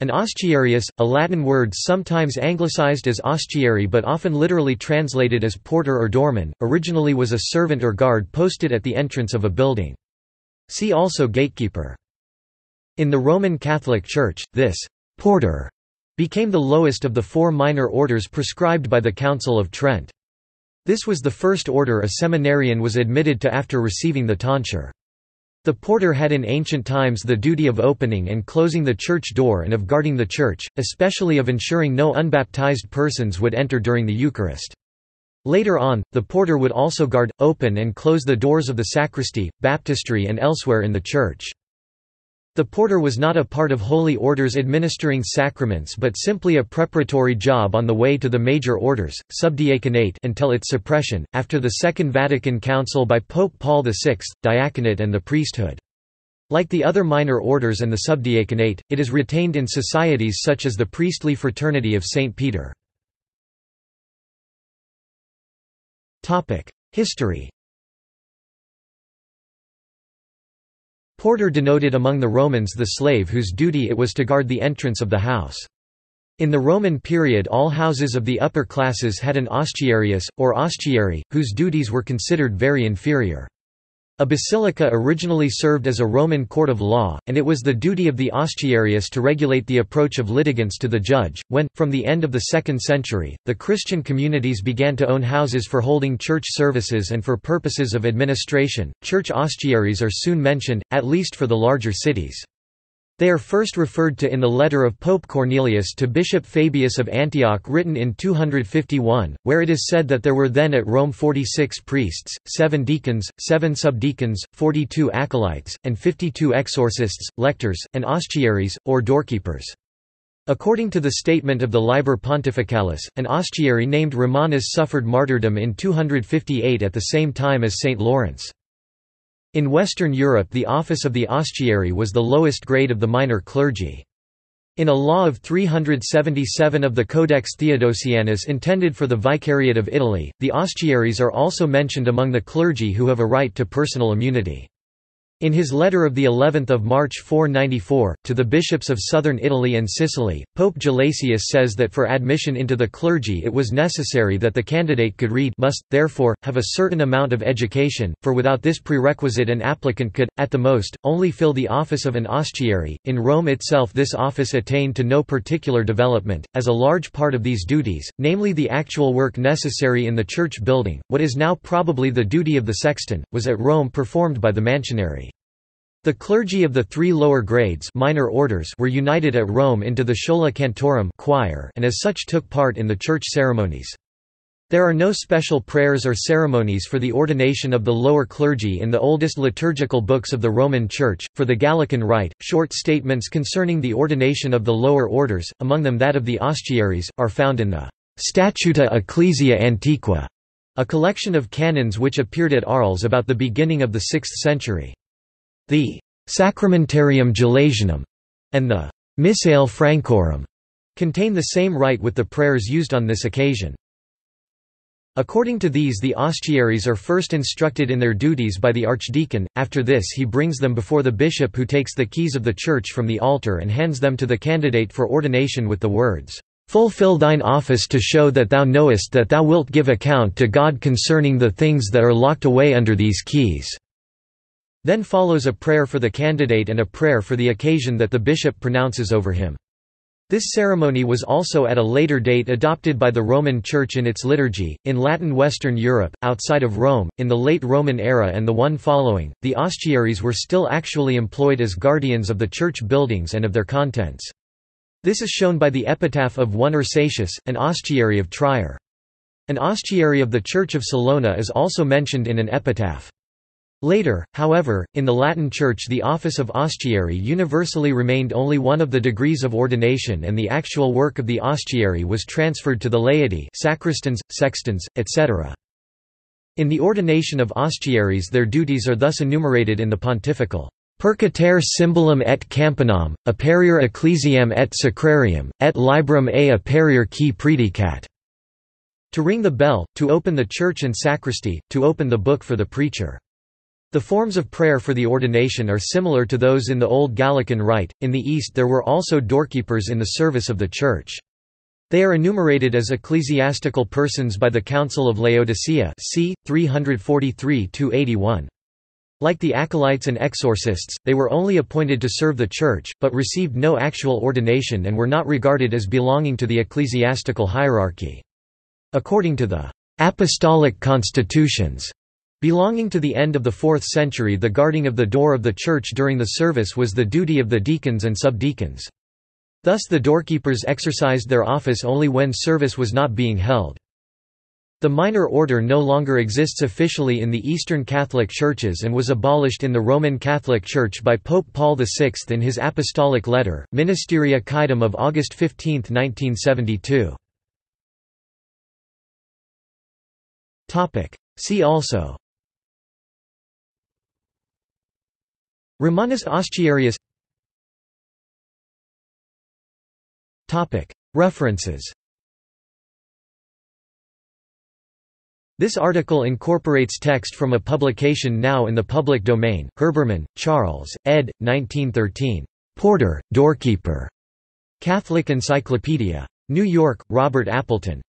An ostiarius, a Latin word sometimes anglicized as ostiary but often literally translated as porter or doorman, originally was a servant or guard posted at the entrance of a building. See also gatekeeper. In the Roman Catholic Church, this «porter» became the lowest of the four minor orders prescribed by the Council of Trent. This was the first order a seminarian was admitted to after receiving the tonsure. The porter had in ancient times the duty of opening and closing the church door and of guarding the church, especially of ensuring no unbaptized persons would enter during the Eucharist. Later on, the porter would also guard, open and close the doors of the sacristy, baptistry and elsewhere in the church. The porter was not a part of holy orders administering sacraments but simply a preparatory job on the way to the major orders, subdiaconate until its suppression, after the Second Vatican Council by Pope Paul VI, diaconate and the priesthood. Like the other minor orders and the subdiaconate, it is retained in societies such as the priestly fraternity of St. Peter. History. Porter denoted among the Romans the slave whose duty it was to guard the entrance of the house. In the Roman period all houses of the upper classes had an ostiarius, or ostiary, whose duties were considered very inferior. A basilica originally served as a Roman court of law, and it was the duty of the ostiarius to regulate the approach of litigants to the judge. When, from the end of the 2nd century, the Christian communities began to own houses for holding church services and for purposes of administration, church ostiaries are soon mentioned, at least for the larger cities. They are first referred to in the letter of Pope Cornelius to Bishop Fabius of Antioch written in 251, where it is said that there were then at Rome 46 priests, 7 deacons, 7 subdeacons, 42 acolytes, and 52 exorcists, lectors, and ostiaries, or doorkeepers. According to the statement of the Liber Pontificalis, an ostiary named Romanus suffered martyrdom in 258 at the same time as St. Lawrence. In Western Europe the office of the ostiary was the lowest grade of the minor clergy. In a law of 377 of the Codex Theodosianus intended for the Vicariate of Italy, the ostiaries are also mentioned among the clergy who have a right to personal immunity. In his letter of the 11th of March 494, to the bishops of southern Italy and Sicily, Pope Gelasius says that for admission into the clergy it was necessary that the candidate could read, must, therefore, have a certain amount of education, for without this prerequisite an applicant could, at the most, only fill the office of an ostiary. In Rome itself this office attained to no particular development, as a large part of these duties, namely the actual work necessary in the church building, what is now probably the duty of the sexton, was at Rome performed by the mansionary. The clergy of the three lower grades minor orders were united at Rome into the schola cantorum choir and as such took part in the church ceremonies. There are no special prayers or ceremonies for the ordination of the lower clergy in the oldest liturgical books of the Roman Church. For the Gallican Rite, short statements concerning the ordination of the lower orders, among them that of the ostiaries, are found in the Statuta Ecclesia Antiqua, a collection of canons which appeared at Arles about the beginning of the 6th century. The Sacramentarium Gelasianum and the Missale Francorum contain the same rite with the prayers used on this occasion. According to these, the ostiaries are first instructed in their duties by the archdeacon, after this, he brings them before the bishop, who takes the keys of the church from the altar and hands them to the candidate for ordination with the words, "Fulfill thine office to show that thou knowest that thou wilt give account to God concerning the things that are locked away under these keys." Then follows a prayer for the candidate and a prayer for the occasion that the bishop pronounces over him. This ceremony was also at a later date adopted by the Roman Church in its liturgy. In Latin Western Europe, outside of Rome, in the late Roman era and the one following, the ostiaries were still actually employed as guardians of the church buildings and of their contents. This is shown by the epitaph of one Ursatius, an ostiary of Trier. An ostiary of the Church of Salona is also mentioned in an epitaph. Later, however, in the Latin Church the office of ostiary universally remained only one of the degrees of ordination, and the actual work of the ostiary was transferred to the laity, sacristans, sextans, etc. In the ordination of ostiaries their duties are thus enumerated in the Pontifical Percatare Symbolum et Campanum, Aperior Ecclesiam et Sacrarium, et Librum et Aperior qui Predicat. To ring the bell, to open the church and sacristy, to open the book for the preacher. The forms of prayer for the ordination are similar to those in the Old Gallican Rite. In the East, there were also doorkeepers in the service of the Church. They are enumerated as ecclesiastical persons by the Council of Laodicea, c. 343–81. Like the acolytes and exorcists, they were only appointed to serve the Church, but received no actual ordination and were not regarded as belonging to the ecclesiastical hierarchy. According to the Apostolic Constitutions belonging to the end of the 4th century, the guarding of the door of the Church during the service was the duty of the deacons and subdeacons. Thus the doorkeepers exercised their office only when service was not being held. The minor order no longer exists officially in the Eastern Catholic Churches and was abolished in the Roman Catholic Church by Pope Paul VI in his apostolic letter, Ministeria Caidum of August 15, 1972. See also Romanus ostiarius. References. This article incorporates text from a publication now in the public domain, Herbermann, Charles, ed. 1913. Porter, Doorkeeper. Catholic Encyclopedia. New York, Robert Appleton.